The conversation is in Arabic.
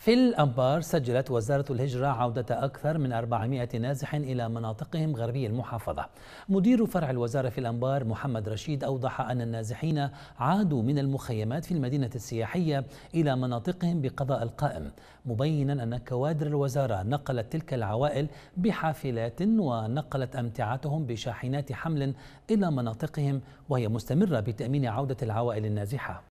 في الأنبار سجلت وزارة الهجرة عودة أكثر من 400 نازح إلى مناطقهم غربي المحافظة. مدير فرع الوزارة في الأنبار محمد رشيد أوضح أن النازحين عادوا من المخيمات في المدينة السياحية إلى مناطقهم بقضاء القائم، مبينا أن كوادر الوزارة نقلت تلك العوائل بحافلات ونقلت أمتعتهم بشاحنات حمل إلى مناطقهم، وهي مستمرة بتأمين عودة العوائل النازحة.